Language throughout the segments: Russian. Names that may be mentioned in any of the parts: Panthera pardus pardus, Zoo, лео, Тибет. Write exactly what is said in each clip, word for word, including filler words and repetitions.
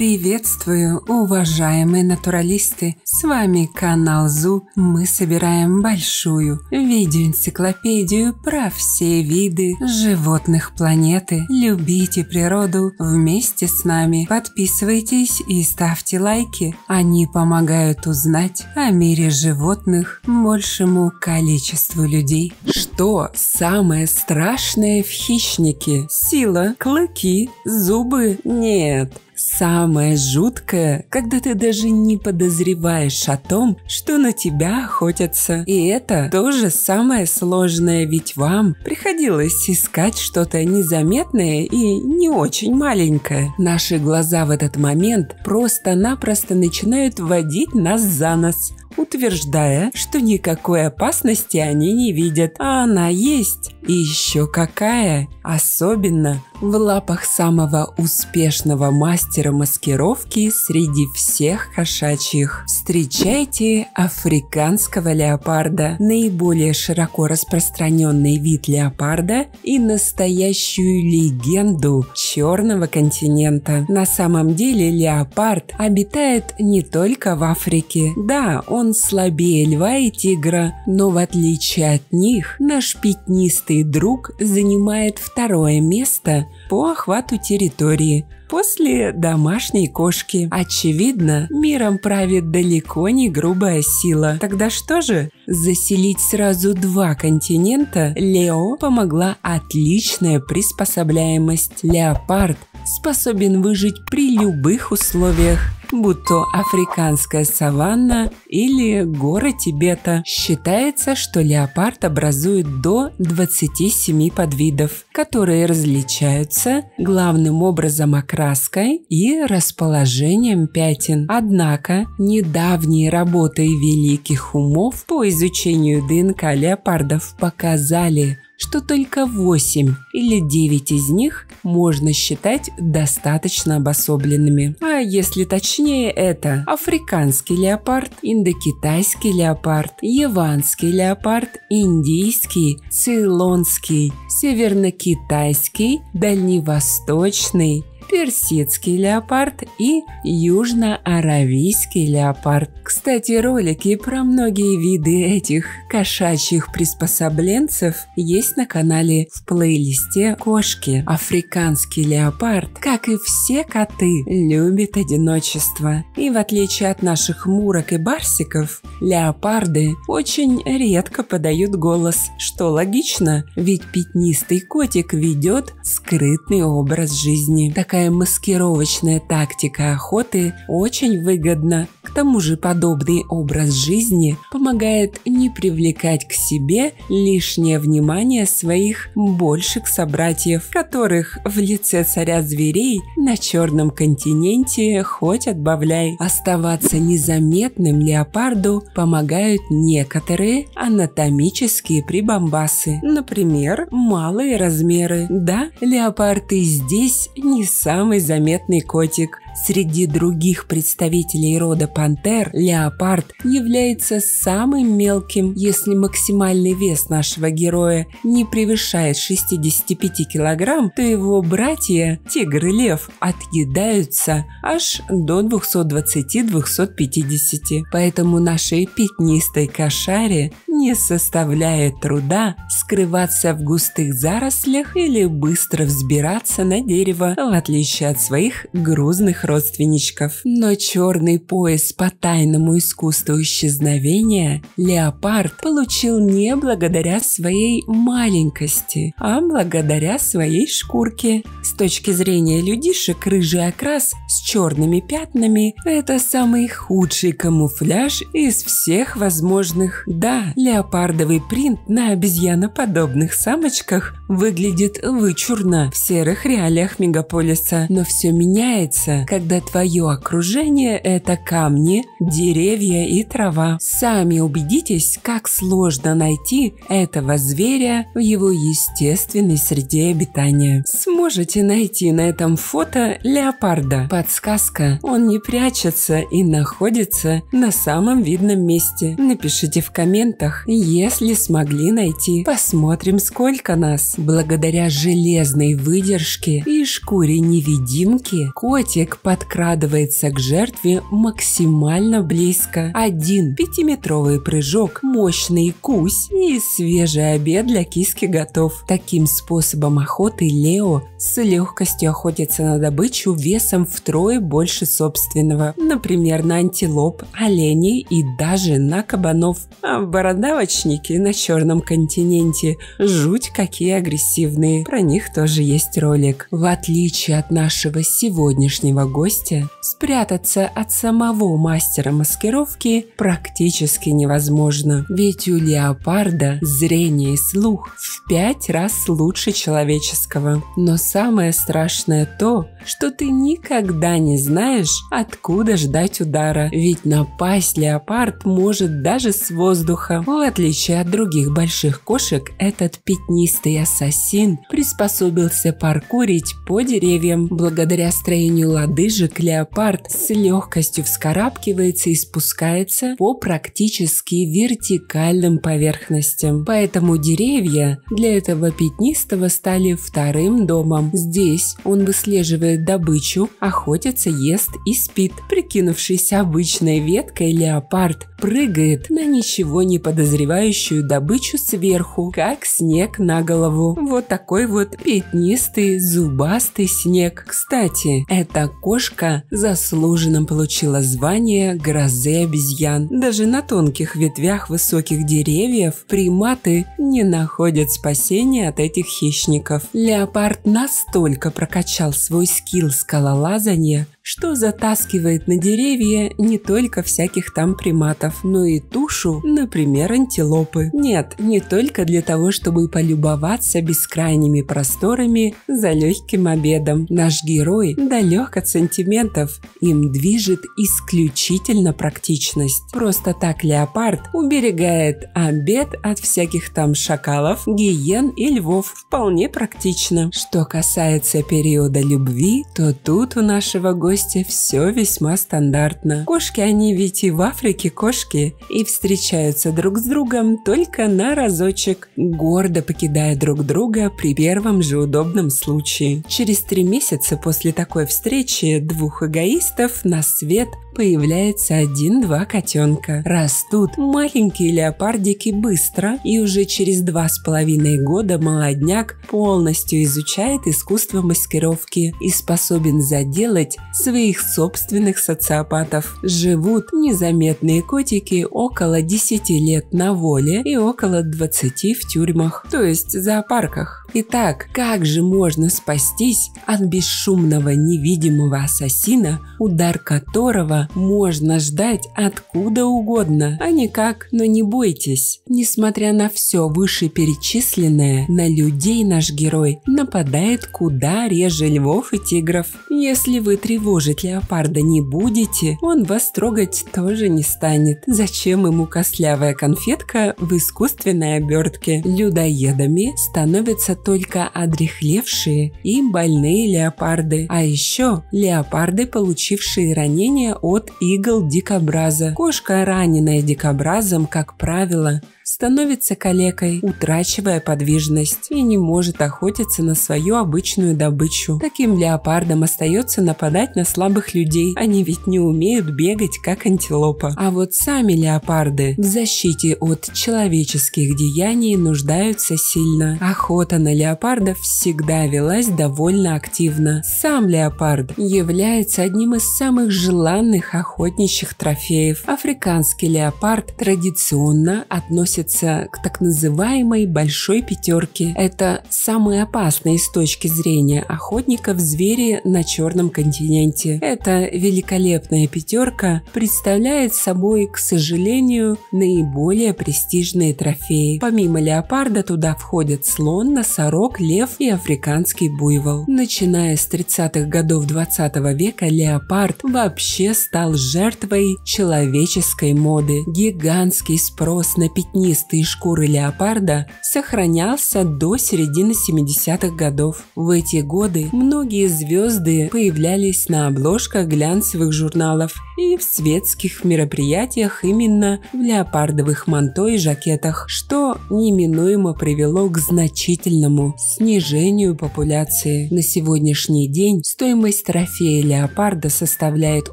Приветствую, уважаемые натуралисты! С вами канал Zoo. Мы собираем большую видеоэнциклопедию про все виды животных планеты. Любите природу вместе с нами. Подписывайтесь и ставьте лайки. Они помогают узнать о мире животных большему количеству людей. Что самое страшное в хищнике? Сила, клыки, зубы? Нет. Самое жуткое, когда ты даже не подозреваешь о том, что на тебя охотятся. И это тоже самое сложное, ведь вам приходилось искать что-то незаметное и не очень маленькое. Наши глаза в этот момент просто-напросто начинают водить нас за нос, утверждая, что никакой опасности они не видят. А она есть. И еще какая. Особенно в лапах самого успешного мастера маскировки среди всех кошачьих. Встречайте африканского леопарда. Наиболее широко распространенный вид леопарда и настоящую легенду черного континента. На самом деле леопард обитает не только в Африке. Да, он Он слабее льва и тигра, но в отличие от них наш пятнистый друг занимает второе место по охвату территории после домашней кошки. Очевидно, миром правит далеко не грубая сила. Тогда что же? Заселить сразу два континента Лео помогла отличная приспособляемость. Леопард способен выжить при любых условиях, будь то африканская саванна или горы Тибета. Считается, что леопард образует до двадцати семи подвидов, которые различаются главным образом окраской и расположением пятен. Однако недавние работы великих умов по изучению ДНК леопардов показали, что только восемь или девять из них можно считать достаточно обособленными. А если точнее, это африканский леопард, индокитайский леопард, яванский леопард, индийский, цейлонский, северно-китайский, дальневосточный, персидский леопард и южно-аравийский леопард. Кстати, ролики про многие виды этих кошачьих приспособленцев есть на канале в плейлисте «Кошки». Африканский леопард, как и все коты, любит одиночество. И в отличие от наших мурок и барсиков, леопарды очень редко подают голос, что логично, ведь пятнистый котик ведет скрытный образ жизни. Такая маскировочная тактика охоты очень выгодна. К тому же подобный образ жизни помогает не привлекать к себе лишнее внимание своих больших собратьев, которых в лице царя зверей на черном континенте хоть отбавляй. Оставаться незаметным леопарду помогают некоторые анатомические прибамбасы, например, малые размеры. Да, леопард и здесь не самый заметный котик. Среди других представителей рода пантер леопард является самым мелким. Если максимальный вес нашего героя не превышает шестидесяти пяти килограмм, то его братья, тигр и лев, отъедаются аж до двухсот двадцати — двухсот пятидесяти. Поэтому нашей пятнистой кошаре не составляет труда скрываться в густых зарослях или быстро взбираться на дерево, в отличие от своих грузных родственничков. Но черный пояс по тайному искусству исчезновения леопард получил не благодаря своей маленькости, а благодаря своей шкурке. С точки зрения людишек, рыжий окрас с черными пятнами – это самый худший камуфляж из всех возможных. Да, леопардовый принт на обезьяноподобных самочках выглядит вычурно в серых реалиях мегаполиса. Но все меняется, когда твое окружение – это камни, деревья и трава. Сами убедитесь, как сложно найти этого зверя в его естественной среде обитания. Сможете найти на этом фото леопарда. Подсказка – он не прячется и находится на самом видном месте. Напишите в комментах, если смогли найти. Посмотрим, сколько нас. Благодаря железной выдержке и шкуре невидимки котик подкрадывается к жертве максимально близко. Один пятиметровый прыжок, мощный кусь и свежий обед для киски готов. Таким способом охоты Лео с легкостью охотится на добычу весом втрое больше собственного, например, на антилоп, оленей и даже на кабанов. А бородавочники на черном континенте жуть какие агрессивные, про них тоже есть ролик. В отличие от нашего сегодняшнего гостя, спрятаться от самого мастера маскировки практически невозможно, ведь у леопарда зрение и слух в пять раз лучше человеческого. Но самое страшное то, что ты никогда не знаешь, откуда ждать удара, ведь напасть леопард может даже с воздуха. В отличие от других больших кошек, этот пятнистый ассасин приспособился паркурить по деревьям. Благодаря строению лодыжек леопард с легкостью вскарабкивается и спускается по практически вертикальным поверхностям. Поэтому деревья для этого пятнистого стали вторым домом. Здесь он выслеживает добычу, охотится, ест и спит. Прикинувшись обычной веткой, леопард прыгает на ничего не подозревающую добычу сверху, как снег на голову. Вот такой вот пятнистый зубастый снег. Кстати, эта кошка заслуженно получила звание грозы обезьян. Даже на тонких ветвях высоких деревьев приматы не находят спасения от этих хищников. Леопард настолько прокачал свой скилл скалолазания, что затаскивает на деревья не только всяких там приматов, но и тушу, например, антилопы. Нет, не только для того, чтобы полюбоваться бескрайними просторами за легким обедом. Наш герой далек от сантиментов, им движет исключительно практичность. Просто так леопард уберегает обед от всяких там шакалов, гиен и львов. Вполне практично. Что касается периода любви, то тут у нашего гостя все весьма стандартно. Кошки, они ведь и в Африке кошки, и встречаются друг с другом только на разочек, гордо покидая друг друга при первом же удобном случае. Через три месяца после такой встречи двух эгоистов на свет появляется один-два котенка. Растут маленькие леопардики быстро, и уже через два с половиной года молодняк полностью изучает искусство маскировки и способен заделать своих собственных социопатов. Живут незаметные котики около десяти лет на воле и около двадцати в тюрьмах, то есть зоопарках. Итак, как же можно спастись от бесшумного невидимого ассасина, удар которого можно ждать откуда угодно, а никак, но не бойтесь. Несмотря на все вышеперечисленное, на людей наш герой нападает куда реже львов и тигров. Если вы тревожить леопарда не будете, он вас трогать тоже не станет. Зачем ему костлявая конфетка в искусственной обертке? Людоедами становятся только одряхлевшие и больные леопарды, а еще леопарды, получившие ранения от игл дикобраза. Кошка, раненая дикобразом, как правило, становится калекой, утрачивая подвижность, и не может охотиться на свою обычную добычу. Таким леопардам остается нападать на слабых людей, они ведь не умеют бегать, как антилопа. А вот сами леопарды в защите от человеческих деяний нуждаются сильно. Охота на леопардов всегда велась довольно активно. Сам леопард является одним из самых желанных охотничьих трофеев. Африканский леопард традиционно относится к так называемой большой пятерке. Это самые опасные с точки зрения охотников звери на черном континенте. Эта великолепная пятерка представляет собой, к сожалению, наиболее престижные трофеи. Помимо леопарда туда входят слон, носорог, лев и африканский буйвол. Начиная с тридцатых годов двадцатого века леопард вообще стал жертвой человеческой моды. Гигантский спрос на пятнистые шкуры леопарда сохранялся до середины семидесятых годов. В эти годы многие звезды появлялись на обложках глянцевых журналов и в светских мероприятиях именно в леопардовых манто и жакетах, что неминуемо привело к значительному снижению популяции. На сегодняшний день стоимость трофея леопарда составляет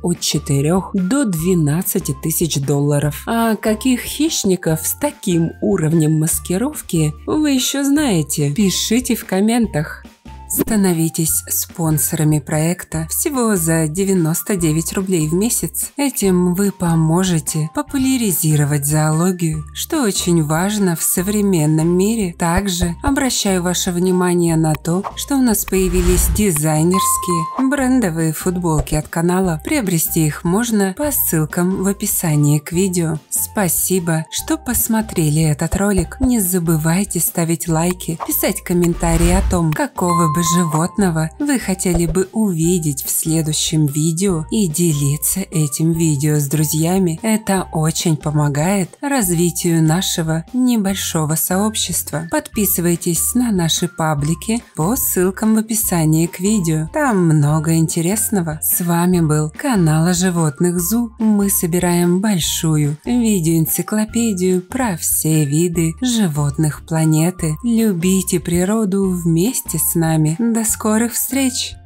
от четырёх до двенадцати тысяч долларов. А каких хищников с таким уровнем маскировки вы еще знаете? Пишите в комментах. Становитесь спонсорами проекта всего за девяносто девять рублей в месяц. Этим вы поможете популяризировать зоологию, что очень важно в современном мире. Также обращаю ваше внимание на то, что у нас появились дизайнерские брендовые футболки от канала. Приобрести их можно по ссылкам в описании к видео. Спасибо, что посмотрели этот ролик. Не забывайте ставить лайки, писать комментарии о том, какого бы животного вы хотели бы увидеть в следующем видео, и делиться этим видео с друзьями. Это очень помогает развитию нашего небольшого сообщества. Подписывайтесь на наши паблики по ссылкам в описании к видео. Там много интересного. С вами был канал о животных Zoo. Мы собираем большую видеоэнциклопедию про все виды животных планеты. Любите природу вместе с нами. До скорых встреч!